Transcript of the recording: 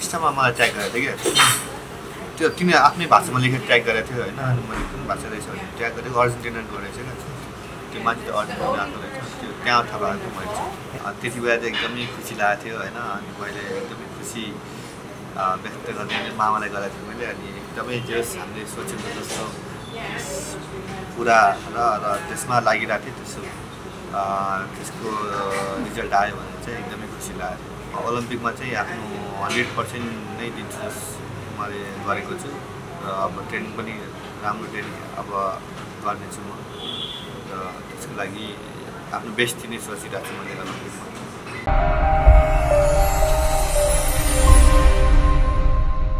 पृष्ठमा मलाई ट्याग गरेको थियो के त्यो तिमी आफ्नै भाषामा लेखेर ट्याग गरेको थियो हैन अनि मैले कुन भाषा रहेछ भने ट्याग गरेको अर्जेन्टिनाको रहेछ के त्यो मान्छे त अर्जेन्टिनाको रहेछ त्यो त्यहाँ थाहा भएको मैले त्यति बेला चाहिँ एकदमै खुसी लागेको थियो हैन अनि मैले एकदमै खुसी व्यक्त गर्ने मामालाई गरेको थिएँ मैले अनि एकदमै जे हामीले सोचेको जस्तो पूरा र त्यसमा लागिरहेको थिएँ त्यसो त्यसको रिजल्ट आयो भने चाहिँ एकदमै खुसी लाग्यो ओलम्पिक में आफ्नो 100% नै दिन्छु मैले गरेको छु र अब ट्रेनिङ पनि राम्रो ट्रेनिङ अब गर्ने छु म र त्यसको लागि आफ्नो बेस्ट दिने सोचिरहेको छु मैले ओलम्पिकमा।